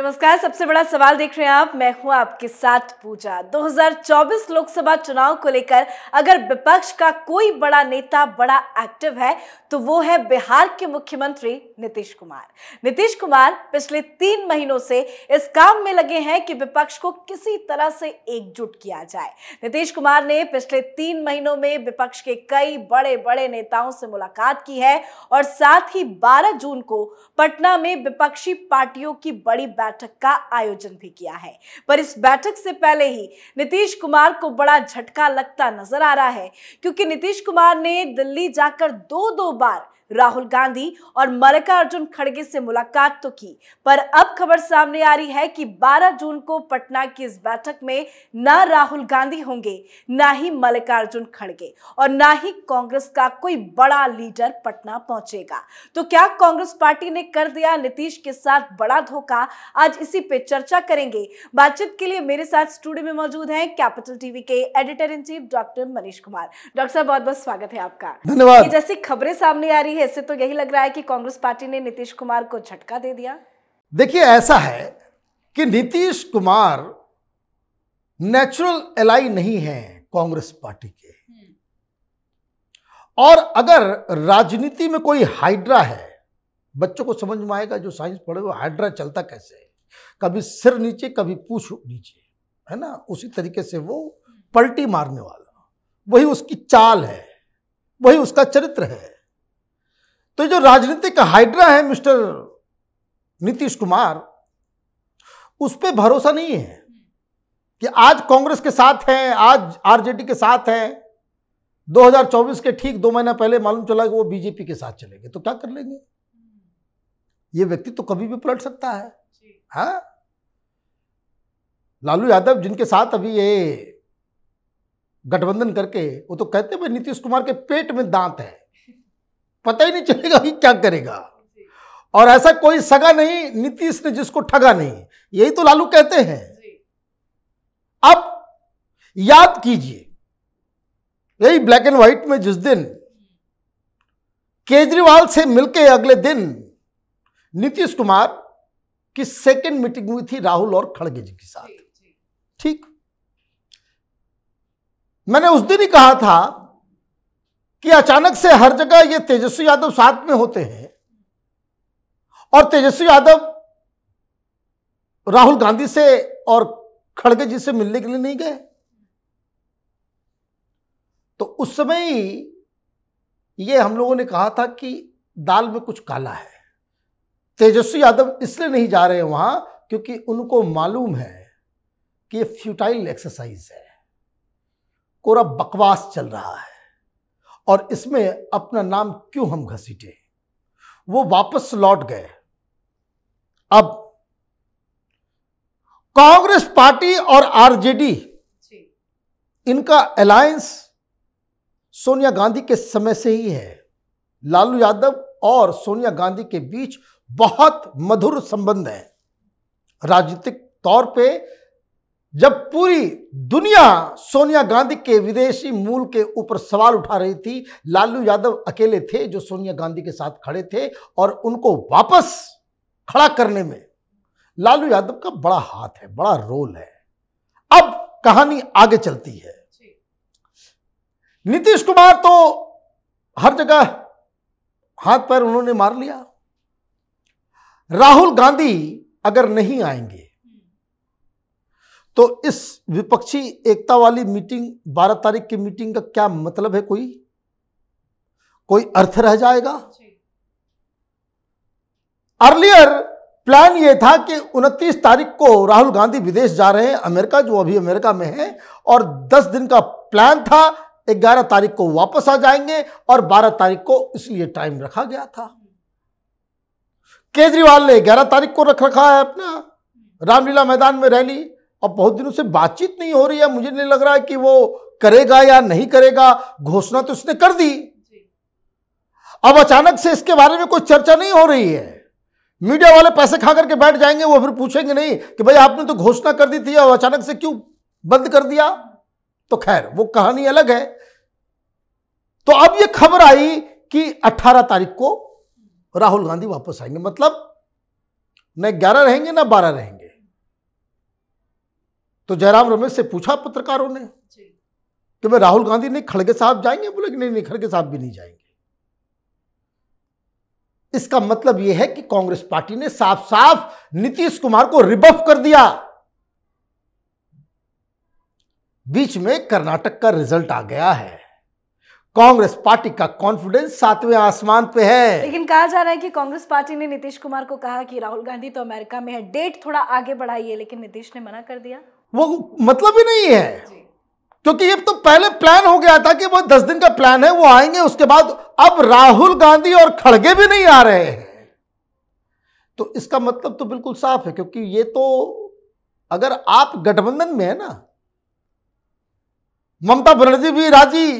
नमस्कार। सबसे बड़ा सवाल देख रहे हैं आप, मैं हूं आपके साथ पूजा। 2024 लोकसभा चुनाव को लेकर अगर विपक्ष का कोई बड़ा नेता, बड़ा एक्टिव है तो वो है बिहार के मुख्यमंत्री नीतीश कुमार। नीतीश कुमार पिछले 3 महीनों से इस काम में लगे हैं कि विपक्ष को किसी तरह से एकजुट किया जाए। नीतीश कुमार ने पिछले 3 महीनों में विपक्ष के कई बड़े बड़े नेताओं से मुलाकात की है और साथ ही 12 जून को पटना में विपक्षी पार्टियों की बड़ी बैठक का आयोजन भी किया है। पर इस बैठक से पहले ही नीतीश कुमार को बड़ा झटका लगता नजर आ रहा है, क्योंकि नीतीश कुमार ने दिल्ली जाकर 2-2 बार राहुल गांधी और मल्लिकार्जुन खड़गे से मुलाकात तो की, पर अब खबर सामने आ रही है कि 12 जून को पटना की इस बैठक में ना राहुल गांधी होंगे, ना ही मल्लिकार्जुन खड़गे और ना ही कांग्रेस का कोई बड़ा लीडर पटना पहुंचेगा। तो क्या कांग्रेस पार्टी ने कर दिया नीतीश के साथ बड़ा धोखा? आज इसी पे चर्चा करेंगे। बातचीत के लिए मेरे साथ स्टूडियो में मौजूद है कैपिटल टीवी के editor in chief doctor Manish Kumar. Doctor साहब, बहुत बहुत स्वागत है आपका। धन्यवाद। जैसी खबरें सामने आ रही है ऐसे तो यही लग रहा है कि कांग्रेस पार्टी ने नीतीश कुमार को झटका दे दिया। देखिए, ऐसा है कि नीतीश कुमार नेचुरल एलाई नहीं है कांग्रेस पार्टी के, और अगर राजनीति में कोई हाइड्रा है, बच्चों को समझ में आएगा जो साइंस पढ़े वो, हाइड्रा चलता कैसे है, कभी सिर नीचे कभी पूछ नीचे, है ना, उसी तरीके से वो पलटी मारने वाला, वही उसकी चाल है, वही उसका चरित्र है। तो जो राजनीतिक हाइड्रा है मिस्टर नीतीश कुमार, उस पर भरोसा नहीं है कि आज कांग्रेस के साथ हैं, आज आरजेडी के साथ हैं। 2024 के ठीक 2 महीना पहले मालूम चला कि वो बीजेपी के साथ चलेंगे, तो क्या कर लेंगे? ये व्यक्ति तो कभी भी पलट सकता है। हाँ, लालू यादव जिनके साथ अभी ये गठबंधन करके, वो तो कहते भाई नीतीश कुमार के पेट में दांत है, पता ही नहीं चलेगा कि क्या करेगा। और ऐसा कोई सगा नहीं, नीतीश ने जिसको ठगा नहीं, यही तो लालू कहते हैं। अब याद कीजिए, यही ब्लैक एंड व्हाइट में जिस दिन केजरीवाल से मिलके अगले दिन नीतीश कुमार की सेकंड मीटिंग हुई थी राहुल और खड़गे जी के साथ। ठीक, मैंने उस दिन ही कहा था कि अचानक से हर जगह ये तेजस्वी यादव साथ में होते हैं और तेजस्वी यादव राहुल गांधी से और खड़गे जी से मिलने के लिए नहीं गए, तो उस समय ही ये हम लोगों ने कहा था कि दाल में कुछ काला है। तेजस्वी यादव इसलिए नहीं जा रहे वहां क्योंकि उनको मालूम है कि ये फ्यूटाइल एक्सरसाइज है, कोरा बकवास चल रहा है और इसमें अपना नाम क्यों हम घसीटे। वो वापस लौट गए। अब कांग्रेस पार्टी और आरजेडी, इनका अलायंस सोनिया गांधी के समय से ही है। लालू यादव और सोनिया गांधी के बीच बहुत मधुर संबंध है राजनीतिक तौर पे। जब पूरी दुनिया सोनिया गांधी के विदेशी मूल के ऊपर सवाल उठा रही थी, लालू यादव अकेले थे जो सोनिया गांधी के साथ खड़े थे और उनको वापस खड़ा करने में लालू यादव का बड़ा हाथ है, बड़ा रोल है। अब कहानी आगे चलती है। नीतीश कुमार तो हर जगह हाथ पैर उन्होंने मार लिया। राहुल गांधी अगर नहीं आएंगे तो इस विपक्षी एकता वाली मीटिंग 12 तारीख की मीटिंग का क्या मतलब है? कोई अर्थ रह जाएगा। अर्लियर प्लान यह था कि 29 तारीख को राहुल गांधी विदेश जा रहे हैं, अमेरिका, जो अभी अमेरिका में है, और 10 दिन का प्लान था, 11 तारीख को वापस आ जाएंगे और 12 तारीख को इसलिए टाइम रखा गया था। केजरीवाल ने 11 तारीख को रख रखा है अपना रामलीला मैदान में रैली। अब बहुत दिनों से बातचीत नहीं हो रही है, मुझे नहीं लग रहा है कि वो करेगा या नहीं करेगा। घोषणा तो उसने कर दी, अब अचानक से इसके बारे में कोई चर्चा नहीं हो रही है। मीडिया वाले पैसे खा करके बैठ जाएंगे, वो फिर पूछेंगे नहीं कि भाई आपने तो घोषणा कर दी थी और अचानक से क्यों बंद कर दिया। तो खैर वो कहानी अलग है। तो अब यह खबर आई कि 18 तारीख को राहुल गांधी वापस आएंगे, मतलब न 11 रहेंगे न 12 रहेंगे। तो जयराम रमेश से पूछा पत्रकारों ने कि मैं राहुल गांधी नहीं खड़गे साहब जाएंगे, बोले कि नहीं खड़गे साहब भी नहीं जाएंगे। इसका मतलब यह है कि कांग्रेस पार्टी ने साफ साफ नीतीश कुमार को रिबफ कर दिया। बीच में कर्नाटक का रिजल्ट आ गया है, कांग्रेस पार्टी का कॉन्फिडेंस सातवें आसमान पे है। लेकिन कहा जा रहा है कि कांग्रेस पार्टी ने नीतीश कुमार को कहा कि राहुल गांधी तो अमेरिका में है, डेट थोड़ा आगे बढ़ाइए, लेकिन नीतीश ने मना कर दिया। वो मतलब ही नहीं है, क्योंकि ये तो पहले प्लान हो गया था कि वो 10 दिन का प्लान है, वो आएंगे उसके बाद। अब राहुल गांधी और खड़गे भी नहीं आ रहे हैं, तो इसका मतलब तो बिल्कुल साफ है। क्योंकि ये तो अगर आप गठबंधन में है ना, ममता बनर्जी भी राजी,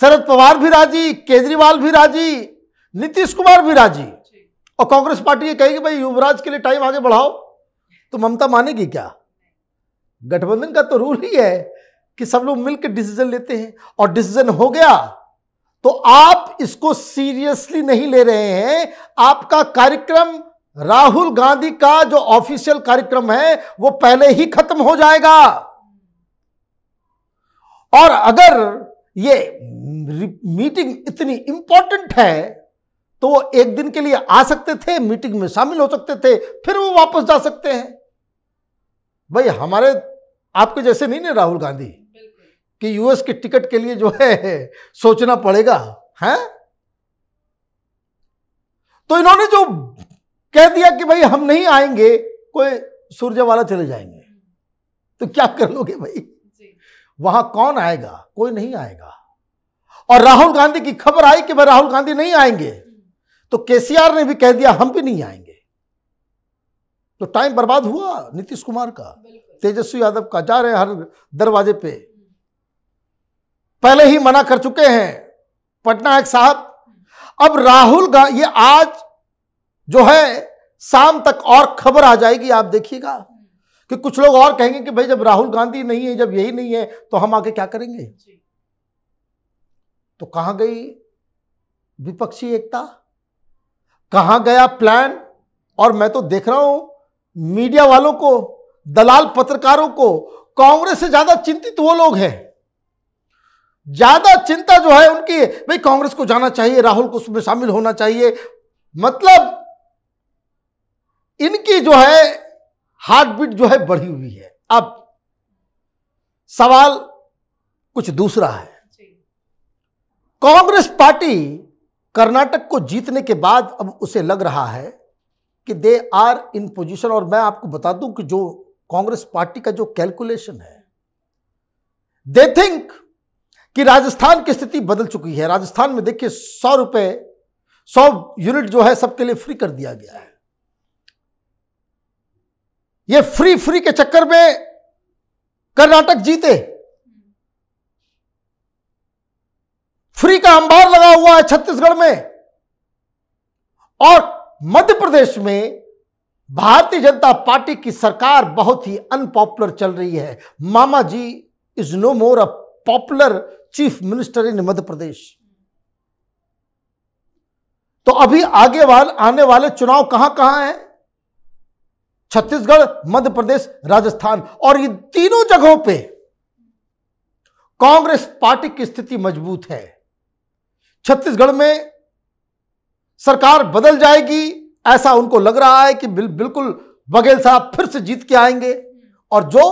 शरद पवार भी राजी, केजरीवाल भी राजी, नीतीश कुमार भी राजी, और कांग्रेस पार्टी ये कहेगी भाई युवराज के लिए टाइम आगे बढ़ाओ, तो ममता मानेगी क्या? गठबंधन का तो रूल ही है कि सब लोग मिलकर डिसीजन लेते हैं, और डिसीजन हो गया तो आप इसको सीरियसली नहीं ले रहे हैं। आपका कार्यक्रम राहुल गांधी का जो ऑफिशियल कार्यक्रम है वो पहले ही खत्म हो जाएगा। और अगर ये मीटिंग इतनी इंपॉर्टेंट है तो वो एक दिन के लिए आ सकते थे, मीटिंग में शामिल हो सकते थे, फिर वो वापस जा सकते हैं। भाई हमारे आपके जैसे नहीं ना राहुल गांधी कि यूएस के टिकट के लिए जो है सोचना पड़ेगा, हैं? तो इन्होंने जो कह दिया कि भाई हम नहीं आएंगे, कोई सुरजेवाला चले जाएंगे, तो क्या कर लोगे भाई? वहां कौन आएगा? कोई नहीं आएगा। और राहुल गांधी की खबर आई कि भाई राहुल गांधी नहीं आएंगे, तो केसीआर ने भी कह दिया हम भी नहीं आएंगे। तो टाइम बर्बाद हुआ नीतीश कुमार का, तेजस्वी यादव का, जा रहे हर दरवाजे पे। पहले ही मना कर चुके हैं पटनायक साहब। अब राहुल गांधी ये आज जो है शाम तक और खबर आ जाएगी, आप देखिएगा कि कुछ लोग और कहेंगे कि भाई जब राहुल गांधी नहीं है, जब यही नहीं है, तो हम आगे क्या करेंगे? तो कहां गई विपक्षी एकता, कहां गया प्लान? और मैं तो देख रहा हूं मीडिया वालों को, दलाल पत्रकारों को, कांग्रेस से ज्यादा चिंतित वो लोग हैं। ज्यादा चिंता जो है उनकी, भाई कांग्रेस को जाना चाहिए, राहुल को उसमें शामिल होना चाहिए। मतलब इनकी जो है हार्ट बीट जो है बढ़ी हुई है। अब सवाल कुछ दूसरा है। कांग्रेस पार्टी कर्नाटक को जीतने के बाद अब उसे लग रहा है कि दे आर इन पोजीशन। और मैं आपको बता दूं कि जो कांग्रेस पार्टी का जो कैलकुलेशन है, दे थिंक कि राजस्थान की स्थिति बदल चुकी है। राजस्थान में देखिए 100 यूनिट जो है सबके लिए फ्री कर दिया गया है। ये फ्री के चक्कर में कर्नाटक जीते, फ्री का अंबार लगा हुआ है छत्तीसगढ़ में। और मध्य प्रदेश में भारतीय जनता पार्टी की सरकार बहुत ही अनपॉपुलर चल रही है। Mama ji is no more a popular chief minister in Madhya Pradesh. तो अभी आगे आने वाले चुनाव कहां कहां है? छत्तीसगढ़, मध्य प्रदेश, राजस्थान, और ये तीनों जगहों पे कांग्रेस पार्टी की स्थिति मजबूत है। छत्तीसगढ़ में सरकार बदल जाएगी ऐसा उनको लग रहा है कि बिल्कुल बघेल साहब फिर से जीत के आएंगे। और जो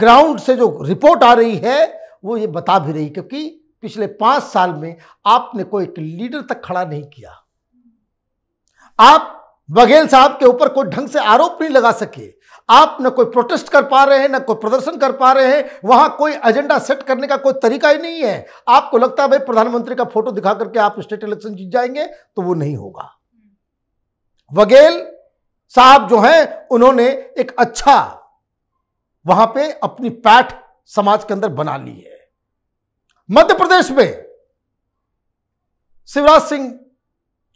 ग्राउंड से जो रिपोर्ट आ रही है वो ये बता भी रही, क्योंकि पिछले 5 साल में आपने कोई एक लीडर तक खड़ा नहीं किया। आप बघेल साहब के ऊपर कोई ढंग से आरोप नहीं लगा सके। आप न कोई प्रोटेस्ट कर पा रहे हैं, न कोई प्रदर्शन कर पा रहे हैं। वहां कोई एजेंडा सेट करने का कोई तरीका ही नहीं है। आपको लगता है भाई प्रधानमंत्री का फोटो दिखा करके आप स्टेट इलेक्शन जीत जाएंगे, तो वो नहीं होगा। बघेल साहब जो हैं उन्होंने एक अच्छा वहां पे अपनी पैठ समाज के अंदर बना ली है। मध्य प्रदेश में शिवराज सिंह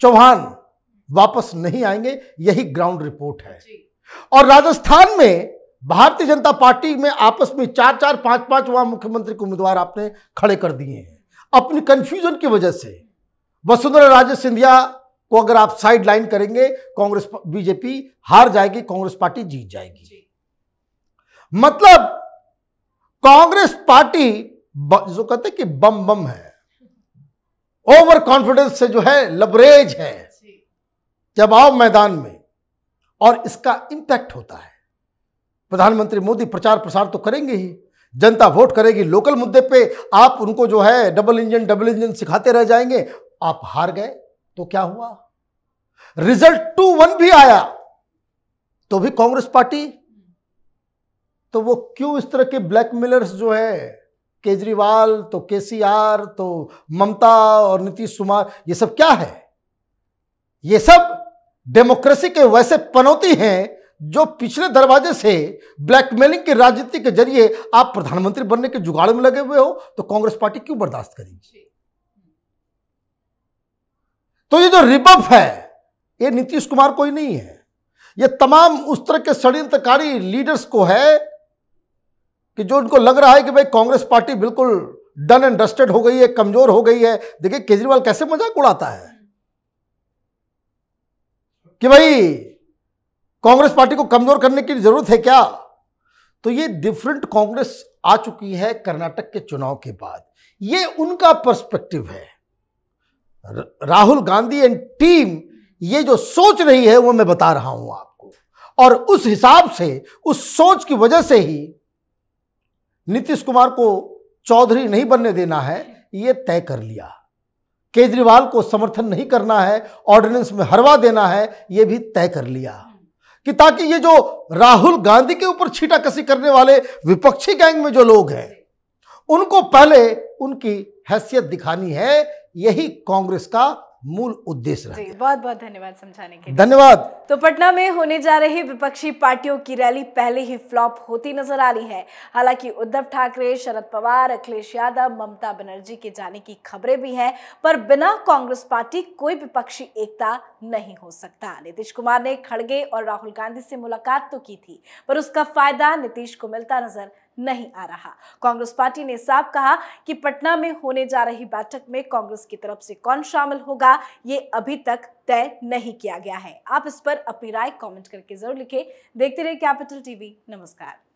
चौहान वापस नहीं आएंगे, यही ग्राउंड रिपोर्ट है। और राजस्थान में भारतीय जनता पार्टी में आपस में 4-4, 5-5 वहां मुख्यमंत्री के उम्मीदवार आपने खड़े कर दिए हैं अपनी कंफ्यूजन की वजह से। वसुंधरा राजे सिंधिया को अगर आप साइड लाइन करेंगे, कांग्रेस बीजेपी हार जाएगी, कांग्रेस पार्टी जीत जाएगी। मतलब कांग्रेस पार्टी जो कहते हैं कि बम बम है, ओवर कॉन्फिडेंस से जो है लबरेज है जब आओ मैदान में, और इसका इंपैक्ट होता है। प्रधानमंत्री मोदी प्रचार प्रसार तो करेंगे ही, जनता वोट करेगी, लोकल मुद्दे पे आप उनको जो है डबल इंजन सिखाते रह जाएंगे, आप हार गए तो क्या हुआ? रिजल्ट 2-1 भी आया तो भी कांग्रेस पार्टी, तो वो क्यों इस तरह के ब्लैकमेलर्स जो है, केजरीवाल तो केसीआर तो ममता और नीतीश कुमार, ये सब क्या है? ये सब डेमोक्रेसी के वैसे पनौती हैं जो पिछले दरवाजे से ब्लैकमेलिंग की राजनीति के जरिए आप प्रधानमंत्री बनने के जुगाड़ में लगे हुए हो, तो कांग्रेस पार्टी क्यों बर्दाश्त करेगी? तो ये जो रिबफ है ये नीतीश कुमार कोई नहीं है, ये तमाम उस तरह के षड्यंत्रकारी लीडर्स को है कि जो उनको लग रहा है कि भाई कांग्रेस पार्टी बिल्कुल डन एंड डस्टेड हो गई है, कमजोर हो गई है। देखिए केजरीवाल कैसे मजाक उड़ाता है कि भाई कांग्रेस पार्टी को कमजोर करने की जरूरत है क्या? तो ये डिफरेंट कांग्रेस आ चुकी है कर्नाटक के चुनाव के बाद, ये उनका पर्सपेक्टिव है। राहुल गांधी एंड टीम ये जो सोच रही है वो मैं बता रहा हूं आपको, और उस हिसाब से, उस सोच की वजह से ही नीतीश कुमार को चौधरी नहीं बनने देना है, ये तय कर लिया। केजरीवाल को समर्थन नहीं करना है, ऑर्डिनेंस में हरवा देना है, ये भी तय कर लिया कि ताकि ये जो राहुल गांधी के ऊपर छीटाकशी करने वाले विपक्षी गैंग में जो लोग हैं उनको पहले उनकी हैसियत दिखानी है। यही कांग्रेस का मूल उद्देश्य है। जी, बहुत बहुत धन्यवाद समझाने के लिए। धन्यवाद। तो पटना में होने जा रही विपक्षी पार्टियों की रैली पहले ही फ्लॉप होती नजर आ रही है। हालांकि उद्धव ठाकरे, शरद पवार, अखिलेश यादव, ममता बनर्जी के जाने की खबरें भी हैं, पर बिना कांग्रेस पार्टी कोई विपक्षी एकता नहीं हो सकता। नीतीश कुमार ने खड़गे और राहुल गांधी से मुलाकात तो की थी, पर उसका फायदा नीतीश को मिलता नजर नहीं आ रहा। कांग्रेस पार्टी ने साफ कहा कि पटना में होने जा रही बैठक में कांग्रेस की तरफ से कौन शामिल होगा ये अभी तक तय नहीं किया गया है। आप इस पर अपनी राय कमेंट करके जरूर लिखें। देखते रहिए कैपिटल टीवी। नमस्कार।